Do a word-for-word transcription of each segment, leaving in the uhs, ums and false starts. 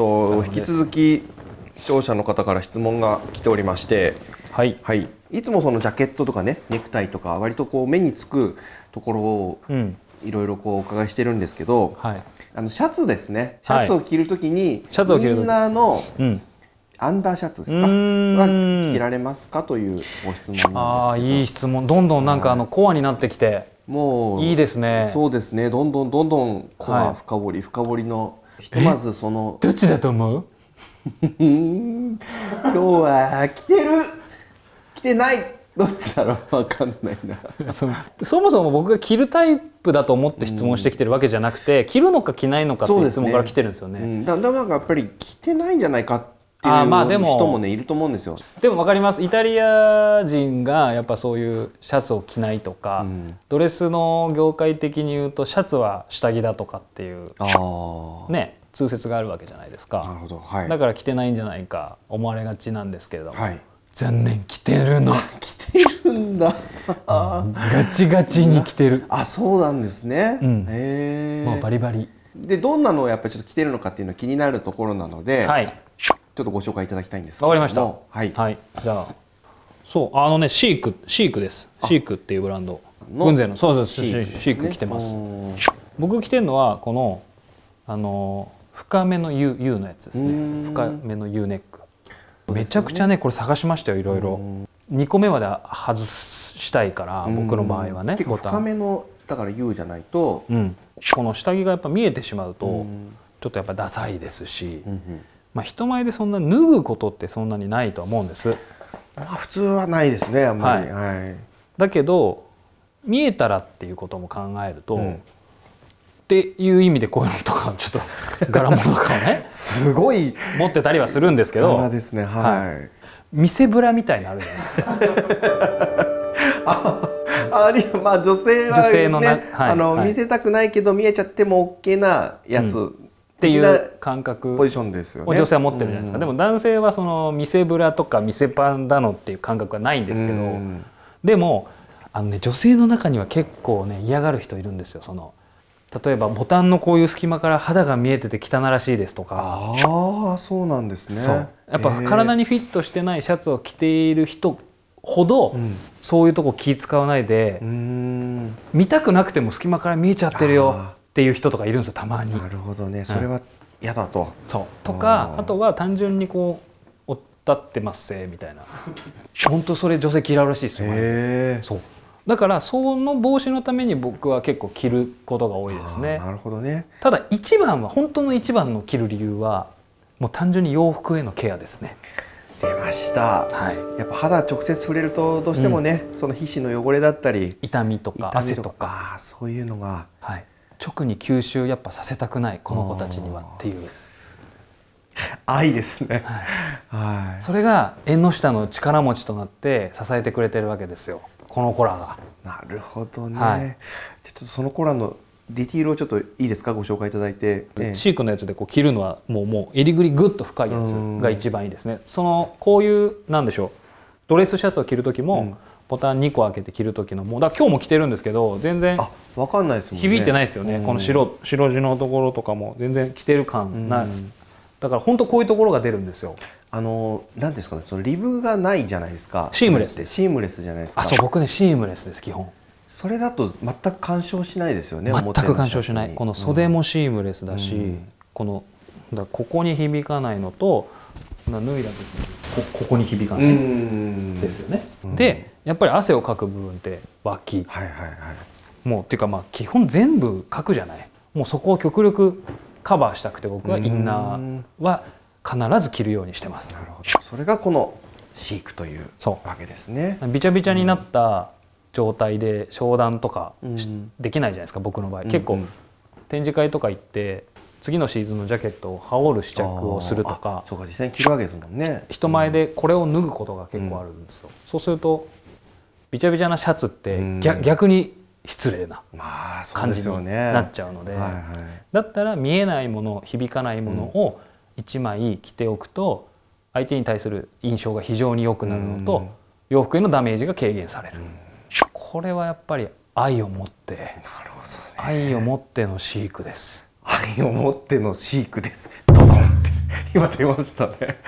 と引き続き視聴者の方から質問が来ておりまして、はい、はい、いつもそのジャケットとかねネクタイとか割とこう目につくところをいろいろこうお伺いしてるんですけど、はい、あのシャツですね。シャツを着るときにインナーのアンダーシャツですかは着られますかというご質問なんですけど。ああ、いい質問。どんどんなんかあのコアになってきて、もういいですね。そうですね。どんどんどんどんコア深掘り深掘りのひとまずそのどっちだと思う？今日は着てる着てないどっちだろうわかんないな。そもそも僕が着るタイプだと思って質問してきてるわけじゃなくて、うん、着るのか着ないのかっていう質問から来てるんですよね。うん、だからなんかやっぱり着てないんじゃないかっていう人もねいると思うんですよ。でもわかります。イタリア人がやっぱそういうシャツを着ないとか、うん、ドレスの業界的に言うとシャツは下着だとかっていうね。通説があるわけじゃないですか。なるほど、はい、だから着てないんじゃないか思われがちなんですけれども、はい、残念着てるの着てるんだガチガチに着てる。あ、そうなんですね。うん、へえ、もうバリバリでどんなのをやっぱりちょっと着てるのかっていうのは気になるところなので、はい、ちょっとご紹介いただきたいんですけど。わかりました。はい、はい、じゃあそうあのねシークシークです。シークっていうブランド軍勢のそうそうシーク着てます。僕着てるのはこのあの深めの U, U のやつですね。深めの U ネック、ね、めちゃくちゃねこれ探しましたよいろいろ。にこめまで外したいから僕の場合はね結構深めのだから U じゃないと、うん、この下着がやっぱ見えてしまうとちょっとやっぱダサいですし、うんうん、まあ人前でそんな脱ぐことってそんなにないとは思うんです。まあ普通はないですねあんまり。だけど見えたらっていうことも考えると、うんっていう意味でこういうのとかちょっと柄物とかをねすごい持ってたりはするんですけど、そうですね、はい、見せブラみたいなのあるじゃないですか。あるいはまあ女性はですね、あの見せたくないけど見えちゃっても OK なやつ、うん、っていう感覚ポジションですよね。女性は持ってるじゃないですか。でも男性はその見せブラとか見せパンだのっていう感覚はないんですけど、うん、でもあのね女性の中には結構ね嫌がる人いるんですよ。その例えばボタンのこういう隙間から肌が見えてて汚らしいですとか。ああ、そうなんですね。やっぱ体にフィットしてないシャツを着ている人ほど、うん、そういうとこ気使わないで、うーん、見たくなくても隙間から見えちゃってるよっていう人とかいるんですよたまに。なるほどね、それは嫌だと。そうとか、あとは単純にこう「おったってますせ」みたいな本当それ女性嫌うらしいですよ。そうだからその防止のために僕は結構着ることが多いですね。なるほどね。ただ一番は本当の一番の着る理由はもう単純に洋服へのケアですね。出ました。はい。やっぱ肌直接触れるとどうしてもね、うん、その皮脂の汚れだったり痛みとか汗とかそういうのが、はい、直に吸収やっぱさせたくないこの子たちにはっていう愛ですね。はい。はい、それが縁の下の力持ちとなって支えてくれてるわけですよ。この子らが。なるほどね。はい、ちょっとその子らのディティールをちょっといいですかご紹介いただいて。シークのやつでこう着るのはもうもう襟ぐりぐっと深いやつが一番いいですね。そのこういうなんでしょうドレスシャツを着る時も、うん、ボタンにこ開けて着る時のもうだ今日も着てるんですけど全然わかんないですもんね。響いてないですよね。この白白地のところとかも全然着てる感ない。だから本当こういうところが出るんですよ。あのなんですかね、そのリブがないじゃないですか。シームレスです。シームレスじゃないですか。あ、そう僕ねシームレスです基本。それだと全く干渉しないですよね。全く干渉しない。この袖もシームレスだし、うん、このだここに響かないのと、脱いだ時に こ, ここに響かないですよね。うん、で、やっぱり汗をかく部分って脇。はいはいはい。もうっていうかまあ基本全部かくじゃない。もうそこを極力カバーしたくて僕はインナーは必ず着るようにしてます。なるほど。それがこのシークというわけですね。びちゃびちゃになった状態で商談とか、うん、できないじゃないですか僕の場合。結構、うん、展示会とか行って次のシーズンのジャケットを羽織る試着をするとか。そうか実際に着るわけですもんね。人前でこれを脱ぐことが結構あるんですよ。うん、そうするとびちゃびちゃなシャツって、うん、逆, 逆に失礼な感じになっちゃうので、だったら見えないもの響かないものをいちまい着ておくと相手に対する印象が非常に良くなるのと、うん、洋服へのダメージが軽減される、うん、これはやっぱり愛を持って、なるほどね、愛を持っての飼育です。愛を持っての飼育です。ドドンって今出ましたね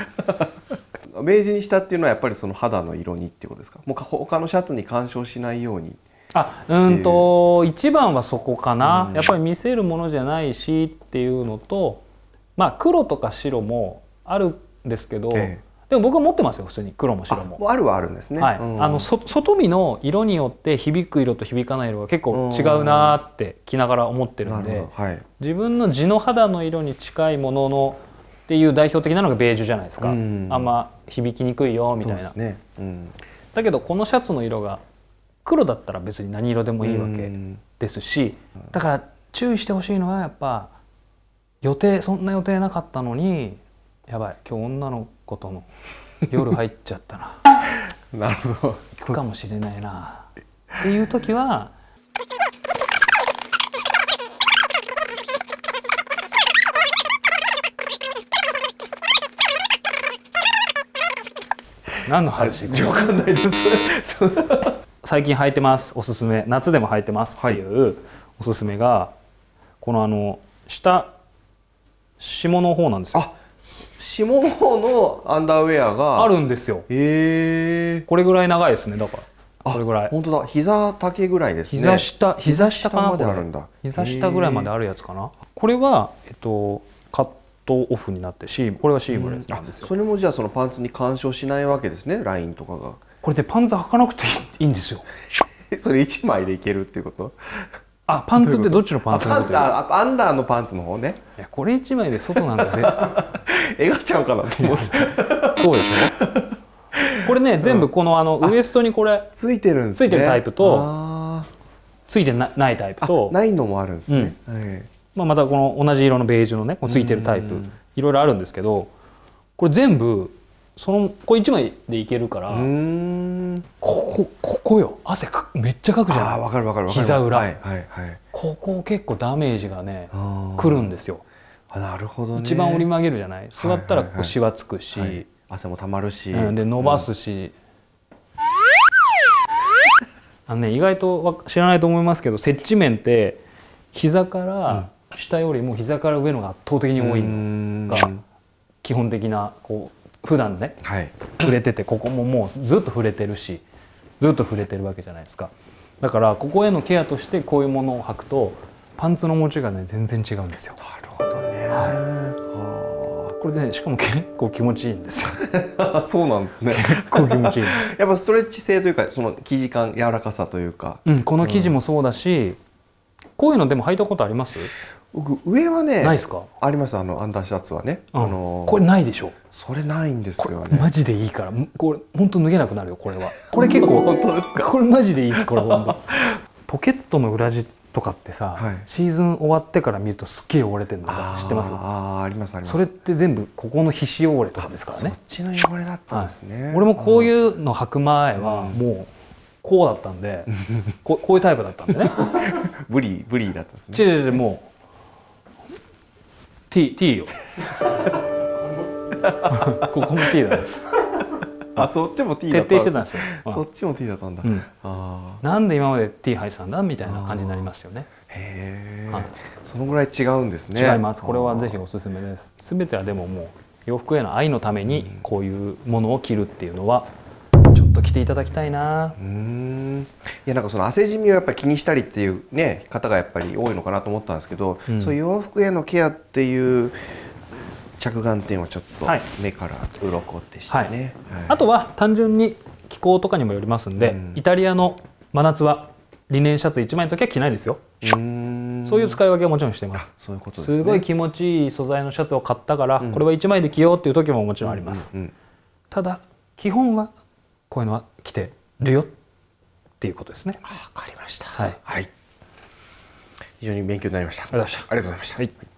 明示にしたっていうのはやっぱりその肌の色にってことですか？もう他のシャツに干渉しないように。あ、うんと一番はそこかな、うん、やっぱり見せるものじゃないしっていうのと、まあ黒とか白もあるんですけど、ええ、でも僕は持ってますよ普通に黒も白も。 あ, あるはあるんですね、はい、うん、あのそ外見の色によって響く色と響かない色が結構違うなって着ながら思ってるんで、はい、自分の地の肌の色に近いもののっていう代表的なのがベージュじゃないですか、うん、あんま響きにくいよみたいな、ね、うん、だけどこのシャツの色が黒だったら別に何色でもいいわけですし、だから注意してほしいのはやっぱ予定、そんな予定なかったのにやばい今日女の子との夜入っちゃったななるほど、行くかもしれないなっていう時は何の話か分かんないです最近履いてますおすすめ、夏でも履いてますっていうおすすめがこのあの下下の方なんですよ。あ、下の方のアンダーウェアがあるんですよ。へえ。これぐらい長いですね。だからこれぐらい。本当だ。膝丈ぐらいですね。膝下、膝下かな、これ。膝下まであるんだ。膝下ぐらいまであるやつかな。これはえっとカットオフになってシーム、これはシームレスなんですよ。それもじゃあそのパンツに干渉しないわけですね。ラインとかが。これでパンツ履かなくていいんですよ。それ一枚でいけるっていうこと？あ、パンツってどっちのパンツのこと？アンダーのパンツの方ね。いや、これ一枚で外なんだね。えがっちゃうかなと思って。そうですね。これね、全部このあのウエストにこれついてるんですね。ついてるタイプとついてないタイプとないのもあるんですね。まあまたこの同じ色のベージュのね、ついてるタイプいろいろあるんですけど、これ全部。そのこれいちまいでいけるから、ここここよ、汗かめっちゃかくじゃない。あ、わかるわかるわかる。膝裏、はいはいはい。ここ結構ダメージがねくるんですよ。あ、なるほどね。一番折り曲げるじゃない。座ったらここシワつくし、はいはいはい、汗もたまるし、うん、で伸ばすし。うん、あのね、意外と知らないと思いますけど、接地面って膝から下よりも膝から上のが圧倒的に多いのが基本的なこう。普段ね、はい、触れててここももうずっと触れてるしずっと触れてるわけじゃないですか。だからここへのケアとしてこういうものを履くとパンツの持ちがね全然違うんですよ。なるほどね、はい、これね、しかも結構気持ちいいんですよそうなんですね。結構気持ちいいやっぱストレッチ性というかその生地感、柔らかさというか、うん、この生地もそうだし、うん、こういうのでも履いたことあります？僕上はね、ないですか？あります。あのアンダーシャツはね、あのこれないでしょ。それないんですよね。マジでいいから、これ本当脱げなくなるよ。これはこれ結構本当ですか？これマジでいいです。これ本当ポケットの裏地とかってさ、シーズン終わってから見るとすっげえ汚れてるの知ってます？あ、ありますあります。それって全部ここの皮脂汚れとかですからね。そっちの汚れだったんですね。俺もこういうの履く前はもうこうだったんで、こういうタイプだったんでね、ブリブリだったんですね。ちでもうT T よ。ここも T だ。あ、そっちも T だった。徹底してたんですよ。そっちも T だったんだ。なんで今まで T 入ってたんだみたいな感じになりますよね。へえ。そのぐらい違うんですね。違います。これはぜひおすすめです。すべてはでももう洋服への愛のためにこういうものを着るっていうのはちょっと着ていただきたいな。うん。いや、なんかその汗じみをやっぱり気にしたりっていうね方がやっぱり多いのかなと思ったんですけど、うん、そういう洋服へのケアっていう着眼点はちょっと目から鱗でしたね。あとは単純に気候とかにもよりますんで、うん、イタリアの真夏はリネンシャツいちまいの時は着ないですよ。うん、そういう使い分けはもちろんしてます。そういうことですね。すごい気持ちいい素材のシャツを買ったから、うん、これはいちまいで着ようっていう時ももちろんあります。ただ基本はこういうのは着てるよっていうことですね。わかりました。はい、はい、非常に勉強になりました。ありがとうございました。ありがとうございました。はい。